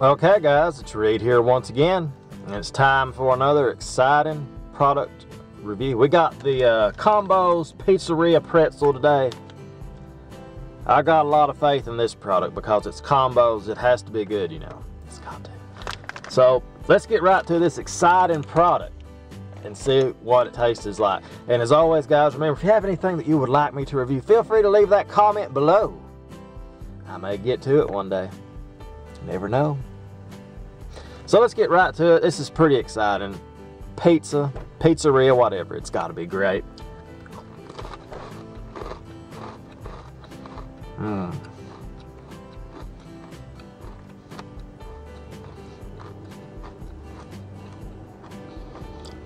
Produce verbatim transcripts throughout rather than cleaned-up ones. Okay guys, it's Reed here once again, and it's time for another exciting product review. We got the uh, Combos Pizzeria Pretzel today. I got a lot of faith in this product because it's Combos, it has to be good, you know. It's got to. So let's get right to this exciting product and see what it tastes like. And as always guys, remember, if you have anything that you would like me to review, feel free to leave that comment below. I may get to it one day. Never know. So let's get right to it. This is pretty exciting. Pizza, pizzeria, whatever. It's got to be great. Mm.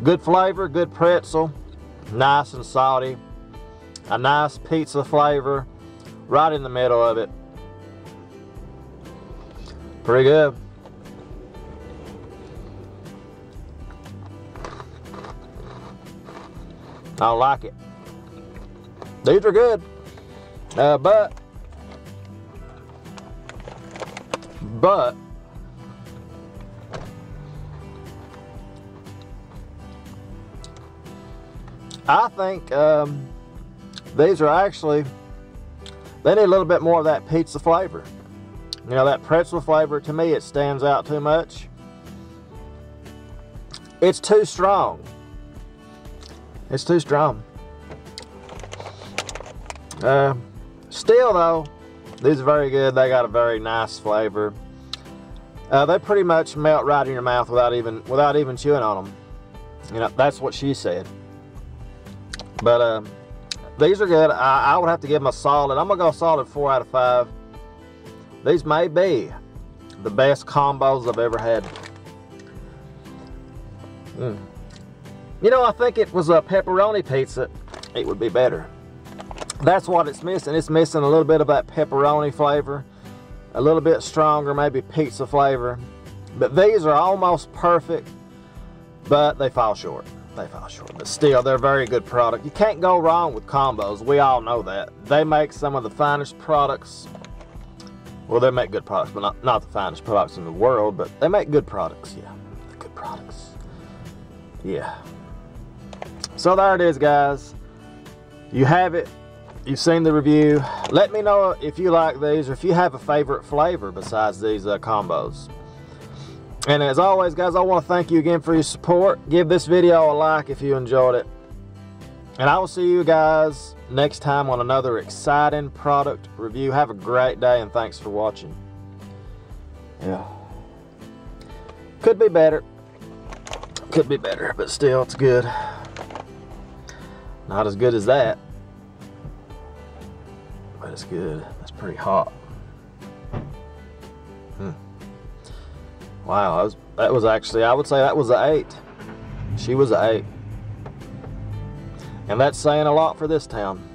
Good flavor, good pretzel. Nice and salty. A nice pizza flavor right in the middle of it. Pretty good. I like it. These are good, uh, but but I think um, these are actually they need a little bit more of that pizza flavor. You know, that pretzel flavor, to me, it stands out too much. It's too strong. It's too strong. Uh, still, though, these are very good. They got a very nice flavor. Uh, they pretty much melt right in your mouth without even without even chewing on them. You know, that's what she said. But uh, these are good. I, I would have to give them a solid. I'm gonna go solid four out of five. These may be the best combos I've ever had. Mm. You know, I think it was a pepperoni pizza, it would be better. That's what it's missing. It's missing a little bit of that pepperoni flavor, a little bit stronger, maybe pizza flavor. But these are almost perfect, but they fall short. They fall short. But still, they're a very good product. You can't go wrong with Combos. We all know that. They make some of the finest products. Well, they make good products, but not, not the finest products in the world, but they make good products, yeah. They're good products. Yeah. So there it is, guys. You have it. You've seen the review. Let me know if you like these or if you have a favorite flavor besides these uh, combos. And as always, guys, I want to thank you again for your support. Give this video a like if you enjoyed it. And I will see you guys next time on another exciting product review. Have a great day and thanks for watching. Yeah. Could be better. Could be better, but still it's good. Not as good as that. But it's good. That's pretty hot. Hmm. Wow, that was, that was actually, I would say that was an eight. She was an eight. And that's saying a lot for this town.